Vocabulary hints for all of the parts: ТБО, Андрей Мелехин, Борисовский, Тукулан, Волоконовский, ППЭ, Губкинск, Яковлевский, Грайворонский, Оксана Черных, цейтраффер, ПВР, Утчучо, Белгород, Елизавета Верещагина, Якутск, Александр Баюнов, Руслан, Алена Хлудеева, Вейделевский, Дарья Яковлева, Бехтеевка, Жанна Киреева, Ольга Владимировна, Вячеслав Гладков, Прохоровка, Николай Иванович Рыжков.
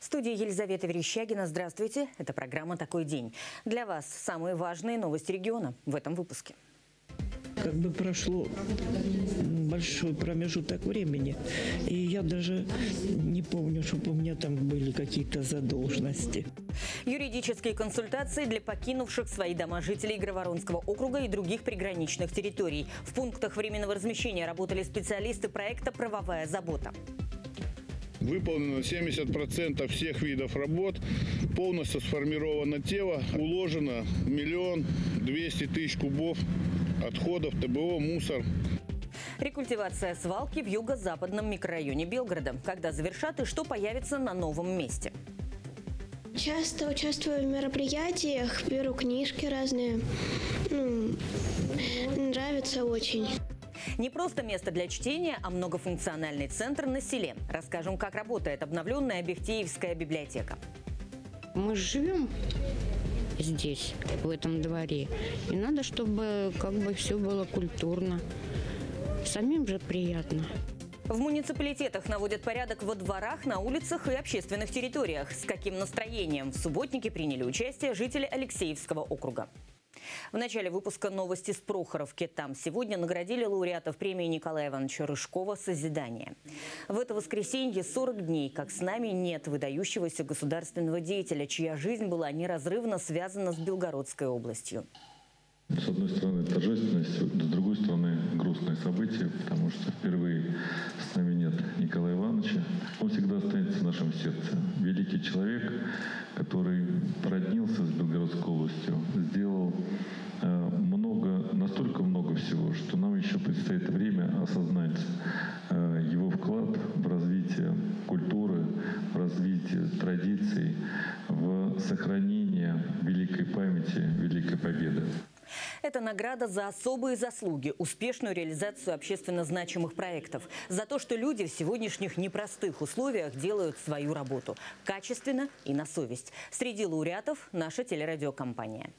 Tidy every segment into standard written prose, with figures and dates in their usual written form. В студии Елизавета Верещагина. Здравствуйте. Это программа «Такой день». Для вас самые важные новости региона в этом выпуске. Как бы прошло большой промежуток времени, и я даже не помню, чтобы у меня там были какие-то задолженности. Юридические консультации для покинувших свои дома жителей Грайворонского округа и других приграничных территорий. В пунктах временного размещения работали специалисты проекта «Правовая забота». Выполнено 70% всех видов работ, полностью сформировано тело, уложено 1 200 000 кубов отходов, ТБО, мусор. Рекультивация свалки в юго-западном микрорайоне Белгорода. Когда завершат и что появится на новом месте? Часто участвую в мероприятиях, беру книжки разные. Нравится очень. Не просто место для чтения, а многофункциональный центр на селе. Расскажем, как работает обновленная Бехтеевская библиотека. Мы живем здесь, в этом дворе. И надо, чтобы как бы все было культурно. Самим же приятно. В муниципалитетах наводят порядок во дворах, на улицах и общественных территориях. С каким настроением в субботнике приняли участие жители Алексеевского округа? В начале выпуска новости с Прохоровки. Там сегодня наградили лауреатов премии Николая Ивановича Рыжкова «Созидание». В это воскресенье 40 дней, как с нами нет выдающегося государственного деятеля, чья жизнь была неразрывно связана с Белгородской областью. С одной стороны, торжественность, с другой стороны, грустное событие, потому что впервые с нами нет Николая Ивановича. Он всегда останется в нашем сердце. Великий человек, который породнился с Белгородской областью, сделал настолько много всего, что нам еще предстоит время осознать его вклад в развитие культуры, в развитие традиций, в сохранение великой памяти, великой победы. Это награда за особые заслуги, успешную реализацию общественно значимых проектов, за то, что люди в сегодняшних непростых условиях делают свою работу качественно и на совесть. Среди лауреатов наша телерадиокомпания.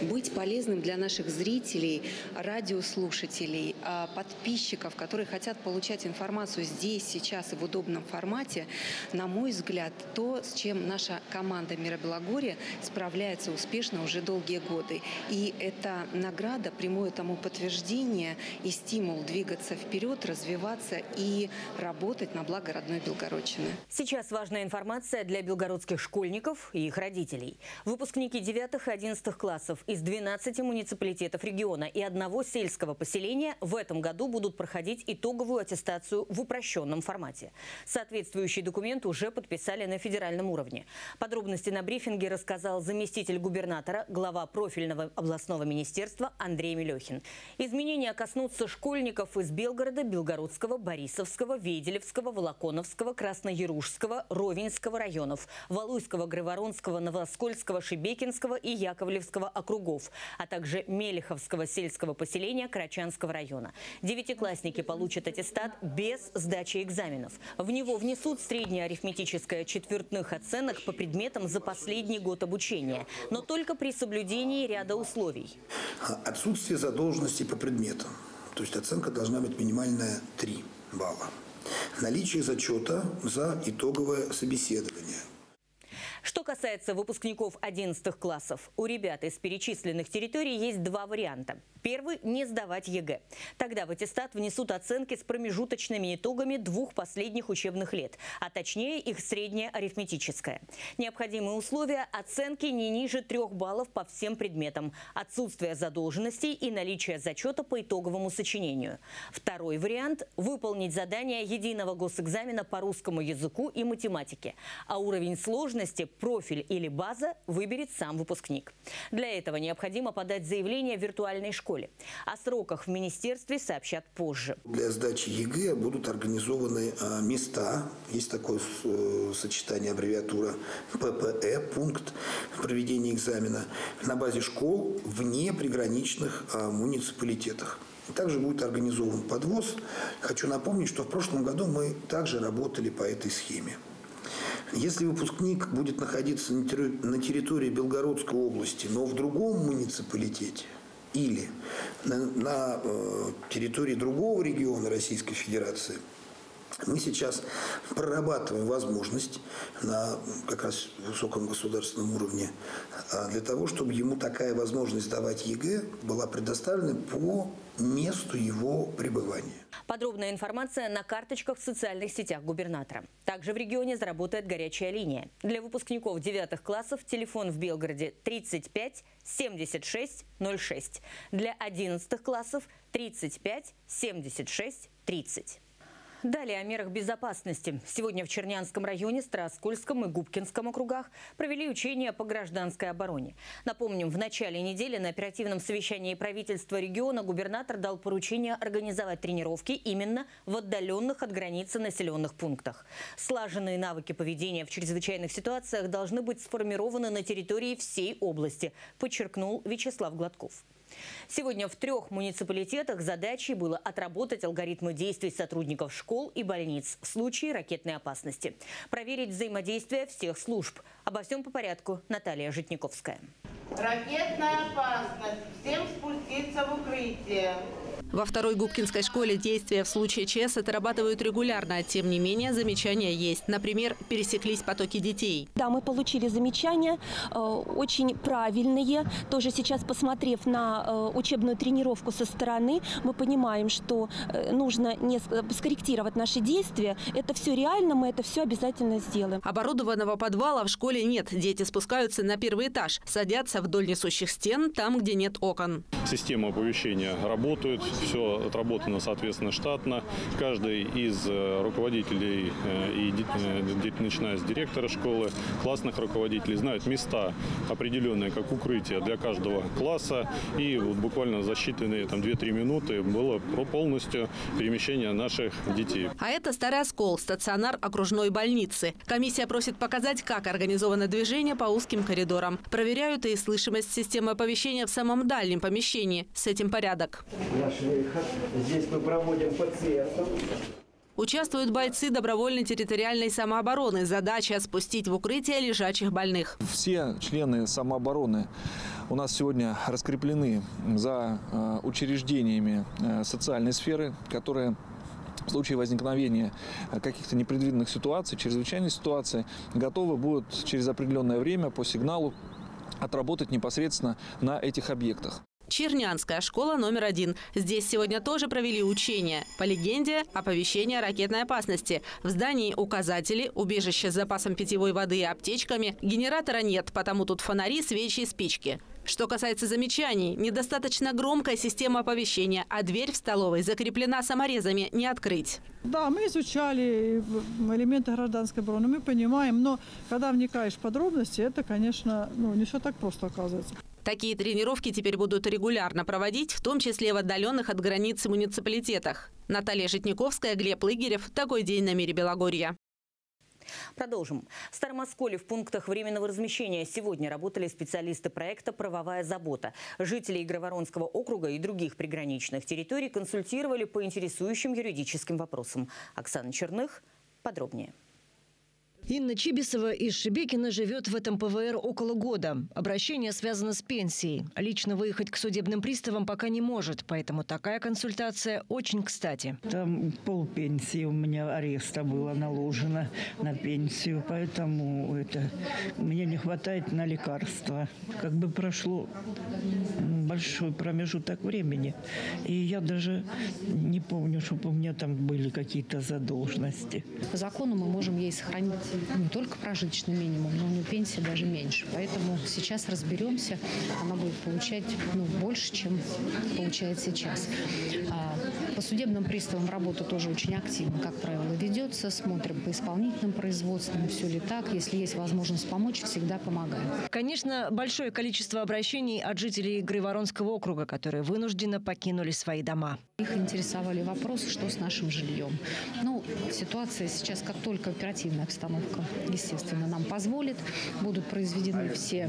Быть полезным для наших зрителей, радиослушателей, подписчиков, которые хотят получать информацию здесь, сейчас и в удобном формате, на мой взгляд, то, с чем наша команда «Мира Белогория» справляется успешно уже долгие годы. И эта награда, прямое тому подтверждение и стимул двигаться вперед, развиваться и работать на благо родной Белгородчины. Сейчас важная информация для белгородских школьников и их родителей. Выпускники 9 и 11 классов из 12 муниципалитетов региона и одного сельского поселения в этом году будут проходить итоговую аттестацию в упрощенном формате. Соответствующий документ уже подписали на федеральном уровне. Подробности на брифинге рассказал заместитель губернатора, глава профильного областного министерства Андрей Мелехин. Изменения коснутся школьников из Белгорода, Белгородского, Борисовского, Вейделевского, Волоконовского, Краснояружского, Ровенского районов, Валуйского, Грайворонского, Новоскольского, Шибекинского и Яковлевского округов, а также Мелиховского сельского поселения Карачанского района. Девятиклассники получат аттестат без сдачи экзаменов. В него внесут среднее арифметическое четвертных оценок по предметам за последний год обучения, но только при соблюдении ряда условий. Отсутствие задолженности по предметам. То есть оценка должна быть минимальная 3 балла. Наличие зачета за итоговое собеседование. Что касается выпускников 11 классов, у ребят из перечисленных территорий есть два варианта. Первый – не сдавать ЕГЭ. Тогда в аттестат внесут оценки с промежуточными итогами 2 последних учебных лет, а точнее их среднее арифметическое. Необходимые условия – оценки не ниже 3 баллов по всем предметам, отсутствие задолженностей и наличие зачета по итоговому сочинению. Второй вариант – выполнить задание единого госэкзамена по русскому языку и математике, а уровень сложности, профиль или база выберет сам выпускник. Для этого необходимо подать заявление в виртуальной школе. О сроках в министерстве сообщат позже. Для сдачи ЕГЭ будут организованы места. Есть такое сочетание, аббревиатура ППЭ, пункт проведения экзамена, на базе школ вне приграничных муниципалитетах. Также будет организован подвоз. Хочу напомнить, что в прошлом году мы также работали по этой схеме. Если выпускник будет находиться на территории Белгородской области, но в другом муниципалитете или на территории другого региона Российской Федерации, Мы сейчас прорабатываем возможность на как раз высоком государственном уровне для того, чтобы ему такая возможность давать ЕГЭ была предоставлена по месту его пребывания. Подробная информация на карточках в социальных сетях губернатора. Также в регионе заработает горячая линия. Для выпускников 9 классов телефон в Белгороде 35 76 06. Для 11 классов 35 76 30. Далее о мерах безопасности. Сегодня в Чернянском районе, Старооскольском и Губкинском округах провели учения по гражданской обороне. Напомним, в начале недели на оперативном совещании правительства региона губернатор дал поручение организовать тренировки именно в отдаленных от границы населенных пунктах. Слаженные навыки поведения в чрезвычайных ситуациях должны быть сформированы на территории всей области, подчеркнул Вячеслав Гладков. Сегодня в 3 муниципалитетах задачей было отработать алгоритмы действий сотрудников школ и больниц в случае ракетной опасности. Проверить взаимодействие всех служб. Обо всем по порядку. Наталья Житниковская. Ракетная опасность. Всем спуститься в укрытие. Во 2-й Губкинской школе действия в случае ЧС отрабатывают регулярно. Тем не менее, замечания есть. Например, пересеклись потоки детей. Да, мы получили замечания, очень правильные. Тоже сейчас, посмотрев на учебную тренировку со стороны, мы понимаем, что нужно скорректировать наши действия. Это все реально, мы это все обязательно сделаем. Оборудованного подвала в школе нет. Дети спускаются на 1-й этаж, садятся вдоль несущих стен, там, где нет окон. Система оповещения работает. Все отработано, соответственно, штатно. Каждый из руководителей, начиная с директора школы, классных руководителей, знают места определенные, как укрытие для каждого класса. И вот буквально за считанные 2-3 минуты было полностью перемещение наших детей. А это Старооскол, стационар окружной больницы. Комиссия просит показать, как организовано движение по узким коридорам. Проверяют и слышимость системы оповещения в самом дальнем помещении. С этим порядок. Наш выход. Здесь мы проводим пациентов. Участвуют бойцы добровольной территориальной самообороны. Задача – спустить в укрытие лежачих больных. Все члены самообороны у нас сегодня раскреплены за учреждениями социальной сферы, которые в случае возникновения каких-то непредвиденных ситуаций, чрезвычайной ситуации, готовы будут через определенное время по сигналу отработать непосредственно на этих объектах. Чернянская школа №1. Здесь сегодня тоже провели учения. По легенде, оповещение о ракетной опасности. В здании указатели, убежище с запасом питьевой воды и аптечками. Генератора нет, потому тут фонари, свечи и спички. Что касается замечаний, недостаточно громкая система оповещения, а дверь в столовой закреплена саморезами, не открыть. Да, мы изучали элементы гражданской обороны, мы понимаем, но когда вникаешь в подробности, это, конечно, не все так просто оказывается. Такие тренировки теперь будут регулярно проводить, в том числе в отдаленных от границы муниципалитетах. Наталья Житниковская, Глеб Лыгерев. Такой день на Мире Белогория. Продолжим. В Старом Осколе в пунктах временного размещения сегодня работали специалисты проекта «Правовая забота». Жителей Грайворонского округа и других приграничных территорий консультировали по интересующим юридическим вопросам. Оксана Черных подробнее. Инна Чибисова из Шибекина живет в этом ПВР около года. Обращение связано с пенсией. Лично выехать к судебным приставам пока не может, поэтому такая консультация очень кстати. Там полпенсии у меня ареста было наложено на пенсию, поэтому мне не хватает на лекарства. Как бы прошло большой промежуток времени, и я даже не помню, чтобы у меня там были какие-то задолженности. По закону мы можем ей сохранить не только прожиточный минимум, но у нее пенсия даже меньше. Поэтому сейчас разберемся, она будет получать больше, чем получает сейчас. По судебным приставам работа тоже очень активно, как правило, ведется. Смотрим по исполнительным производствам, все ли так. Если есть возможность помочь, всегда помогаем. Конечно, большое количество обращений от жителей Грайворонского округа, которые вынужденно покинули свои дома. Их интересовали вопросы, что с нашим жильем. Ситуация сейчас, как только оперативная обстановка, естественно, нам позволит, будут произведены все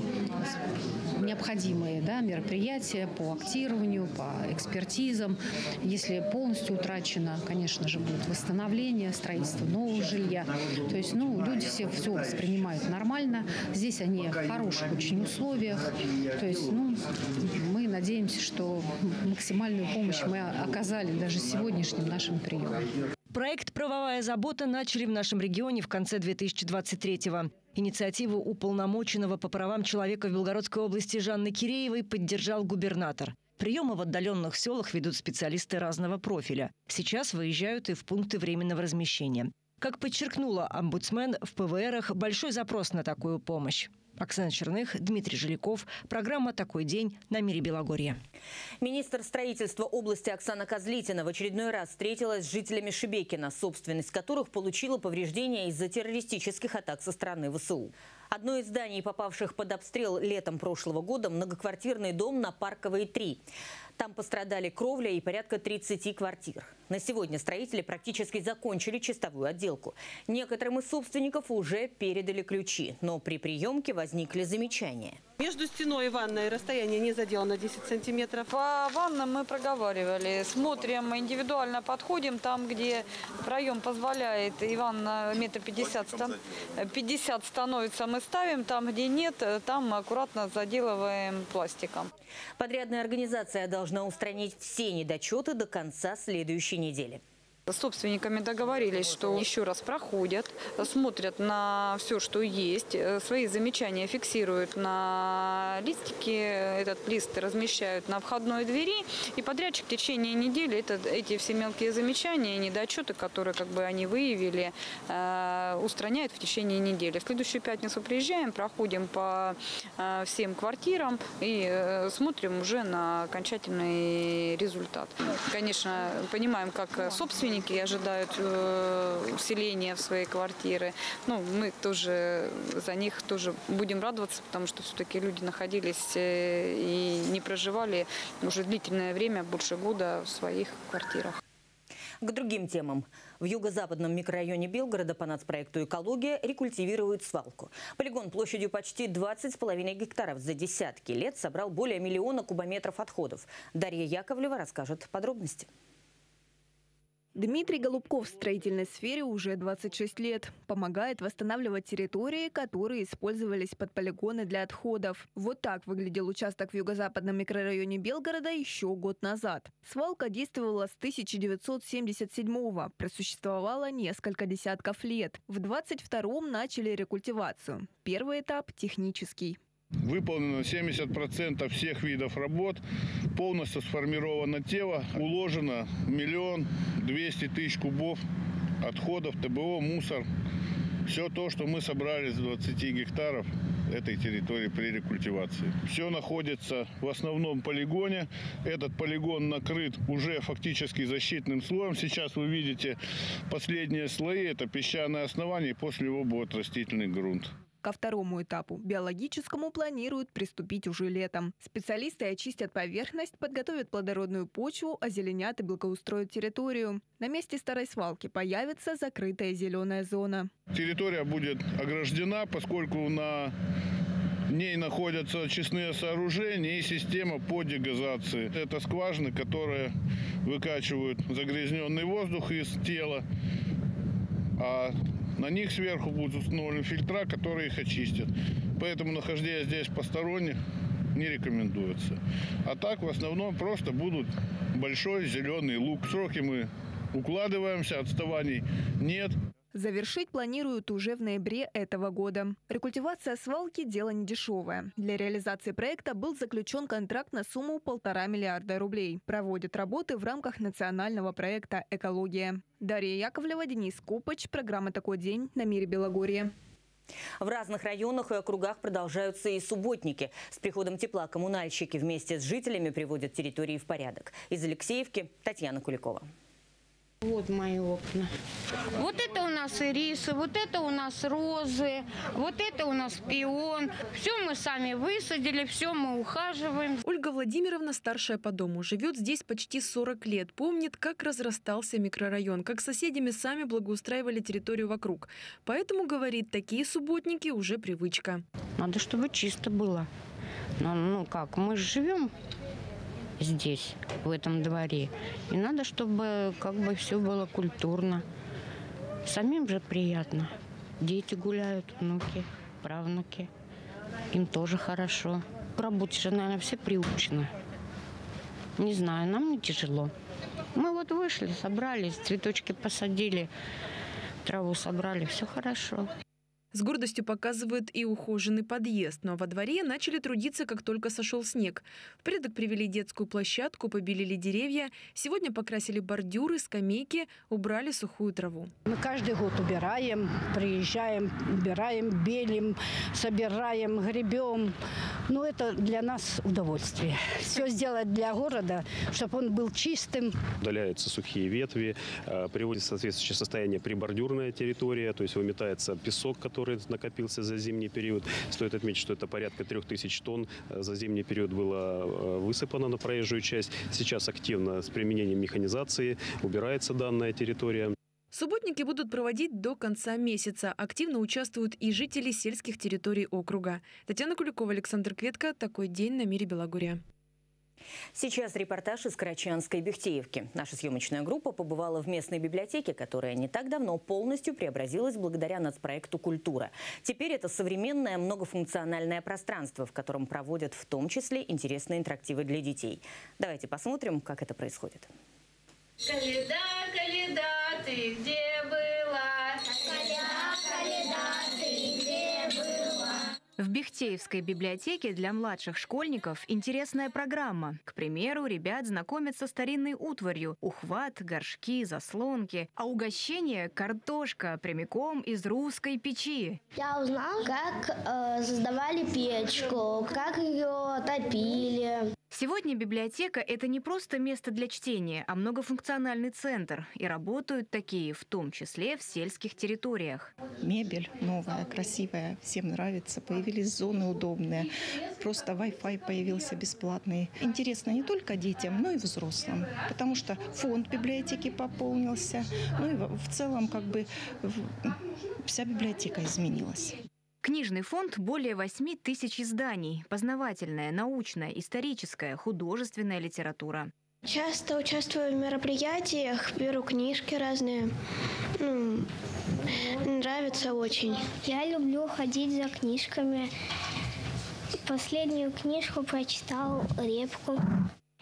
необходимые мероприятия по актированию, по экспертизам. Если полностью утрачено, конечно же, будет восстановление, строительство нового жилья. То есть, люди все воспринимают нормально. Здесь они в хороших очень условиях. То есть, мы надеемся, что максимальную помощь мы оказали даже сегодняшним нашим приемом. Проект «Правовая забота» начали в нашем регионе в конце 2023-го. Инициативу уполномоченного по правам человека в Белгородской области Жанны Киреевой поддержал губернатор. Приемы в отдаленных селах ведут специалисты разного профиля. Сейчас выезжают и в пункты временного размещения. Как подчеркнула омбудсмен, в ПВРах большой запрос на такую помощь. Оксана Черных, Дмитрий Жиляков. Программа «Такой день» на Мире Белогория. Министр строительства области Оксана Козлитина в очередной раз встретилась с жителями Шибекина, собственность которых получила повреждения из-за террористических атак со стороны ВСУ. Одно из зданий, попавших под обстрел летом прошлого года, многоквартирный дом на Парковой 3. Там пострадали кровля и порядка 30 квартир. На сегодня строители практически закончили чистовую отделку. Некоторым из собственников уже передали ключи, но при приемке возникли замечания. Между стеной и ванной расстояние не заделано 10 сантиметров. По ваннам мы проговаривали. Смотрим, индивидуально подходим. Там, где проем позволяет, и ванна метр 50 становится, мы ставим. Там, где нет, там аккуратно заделываем пластиком. Подрядная организация должна устранить все недочеты до конца следующей недели. С собственниками договорились, что еще раз проходят, смотрят на все, что есть, свои замечания фиксируют на листике, этот лист размещают на входной двери, и подрядчик в течение недели эти все мелкие замечания и недочеты, которые они выявили, устраняют в течение недели. В следующую пятницу приезжаем, проходим по всем квартирам и смотрим уже на окончательный результат. Конечно, понимаем, как собственники ожидают вселения в свои квартиры. Ну, мы тоже за них будем радоваться, потому что все-таки люди находились и не проживали уже длительное время, больше года, в своих квартирах. К другим темам. В юго-западном микрорайоне Белгорода по нацпроекту «Экология» рекультивируют свалку. Полигон площадью почти 20,5 гектаров за десятки лет собрал более миллиона кубометров отходов. Дарья Яковлева расскажет подробности. Дмитрий Голубков в строительной сфере уже 26 лет. Помогает восстанавливать территории, которые использовались под полигоны для отходов. Вот так выглядел участок в юго-западном микрорайоне Белгорода еще год назад. Свалка действовала с 1977-го, просуществовала несколько десятков лет. В 22-м начали рекультивацию. Первый этап – технический. Выполнено 70% всех видов работ, полностью сформировано тело, уложено 1 200 000 кубов отходов, ТБО, мусор. Все то, что мы собрали с 20 гектаров этой территории при рекультивации. Все находится в основном полигоне. Этот полигон накрыт уже фактически защитным слоем. Сейчас вы видите последние слои, это песчаное основание, и после него будет растительный грунт. Ко второму этапу, биологическому, планируют приступить уже летом. Специалисты очистят поверхность, подготовят плодородную почву, озеленят и благоустроят территорию. На месте старой свалки появится закрытая зеленая зона. Территория будет ограждена, поскольку на ней находятся очистные сооружения и система по дегазации. Это скважины, которые выкачивают загрязненный воздух из тела, а на них сверху будут установлены фильтра, которые их очистят. Поэтому нахождение здесь посторонних не рекомендуется. А так в основном просто будут большой зеленый луг. Сроки мы укладываемся, отставаний нет. Завершить планируют уже в ноябре этого года. Рекультивация свалки – дело недешевое. Для реализации проекта был заключен контракт на сумму 1,5 миллиарда рублей. Проводят работы в рамках национального проекта «Экология». Дарья Яковлева, Денис Копач. Программа «Такой день» на Мире Белогорье. В разных районах и округах продолжаются и субботники. С приходом тепла коммунальщики вместе с жителями приводят территории в порядок. Из Алексеевки Татьяна Куликова. Вот мои окна. Вот это у нас ирисы, вот это у нас розы, вот это у нас пион. Все мы сами высадили, все мы ухаживаем. Ольга Владимировна, старшая по дому, живет здесь почти 40 лет. Помнит, как разрастался микрорайон, как соседями сами благоустраивали территорию вокруг. Поэтому, говорит, такие субботники уже привычка. Надо, чтобы чисто было. Ну как, мы же живем здесь, в этом дворе. И надо, чтобы все было культурно. Самим же приятно. Дети гуляют, внуки, правнуки. Им тоже хорошо. К работе же, наверное, все приучены. Не знаю, нам не тяжело. Мы вот вышли, собрались, цветочки посадили, траву собрали, все хорошо. С гордостью показывает и ухоженный подъезд. Но во дворе начали трудиться, как только сошел снег. В порядок привели детскую площадку, побелили деревья. Сегодня покрасили бордюры, скамейки, убрали сухую траву. Мы каждый год убираем, приезжаем, убираем, белим, собираем, гребем. Но это для нас удовольствие. Все сделать для города, чтобы он был чистым. Удаляются сухие ветви, приводится в соответствующее состояние прибордюрная территория, то есть выметается песок, который накопился за зимний период. Стоит отметить, что это порядка 3000 тонн за зимний период было высыпано на проезжую часть. Сейчас активно с применением механизации убирается данная территория. Субботники будут проводить до конца месяца. Активно участвуют и жители сельских территорий округа. Татьяна Куликова, Александр Кветка. Такой день на Мире Белогория. Сейчас репортаж из Карачанской Бехтеевки. Наша съемочная группа побывала в местной библиотеке, которая не так давно полностью преобразилась благодаря нацпроекту «Культура». Теперь это современное многофункциональное пространство, в котором проводят в том числе интересные интерактивы для детей. Давайте посмотрим, как это происходит. Коляда, коляда, ты где была? Коляда, коляда, ты где была? В Бехтеевской библиотеке для младших школьников интересная программа. К примеру, ребят знакомят со старинной утварью – ухват, горшки, заслонки. А угощение – картошка, прямиком из русской печи. Я узнал, как создавали печку, как ее топили. Сегодня библиотека – это не просто место для чтения, а многофункциональный центр. И работают такие, в том числе в сельских территориях. Мебель новая, красивая, всем нравится. Появились зоны удобные. Просто Wi-Fi появился бесплатный. Интересно не только детям, но и взрослым. Потому что фонд библиотеки пополнился. Ну и в целом как бы вся библиотека изменилась. Книжный фонд – более 8000 изданий. Познавательная, научная, историческая, художественная литература. Часто участвую в мероприятиях, беру книжки разные. Нравится очень. Я люблю ходить за книжками. Последнюю книжку прочитал «Репку».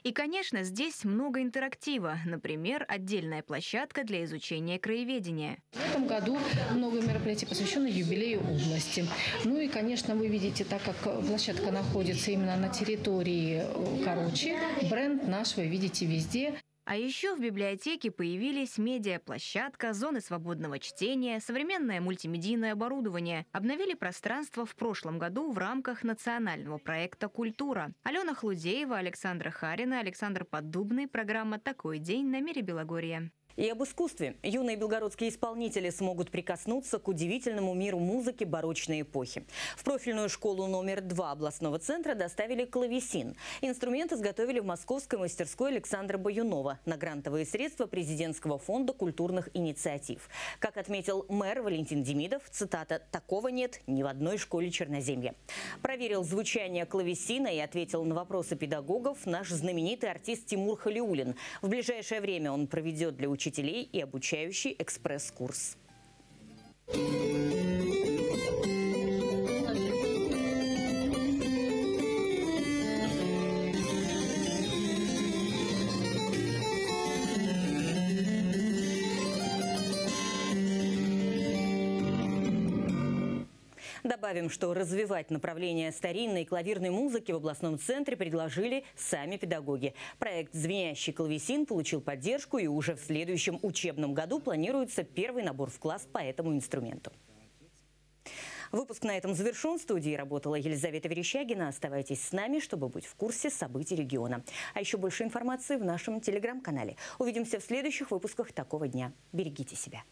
И, конечно, здесь много интерактива. Например, отдельная площадка для изучения краеведения. В этом году много мероприятий посвящено юбилею области. Ну и, конечно, вы видите, так как площадка находится именно на территории Корочи, бренд наш вы видите везде. А еще в библиотеке появились медиаплощадка, зоны свободного чтения, современное мультимедийное оборудование. Обновили пространство в прошлом году в рамках национального проекта «Культура». Алена Хлудеева, Александра Харина, Александр Поддубный. Программа «Такой день» на Мире Белогория. И об искусстве. Юные белгородские исполнители смогут прикоснуться к удивительному миру музыки барочной эпохи. В профильную школу номер 2 областного центра доставили клавесин. Инструмент изготовили в московской мастерской Александра Баюнова на грантовые средства президентского фонда культурных инициатив. Как отметил мэр Валентин Демидов, цитата, «такого нет ни в одной школе Черноземья». Проверил звучание клавесина и ответил на вопросы педагогов наш знаменитый артист Тимур Халиуллин. В ближайшее время он проведет для учителей и обучающий экспресс-курс. Добавим, что развивать направление старинной клавирной музыки в областном центре предложили сами педагоги. Проект «Звенящий клавесин» получил поддержку, и уже в следующем учебном году планируется первый набор в класс по этому инструменту. Выпуск на этом завершен. В студии работала Елизавета Верещагина. Оставайтесь с нами, чтобы быть в курсе событий региона. А еще больше информации в нашем телеграм-канале. Увидимся в следующих выпусках «Такого дня». Берегите себя.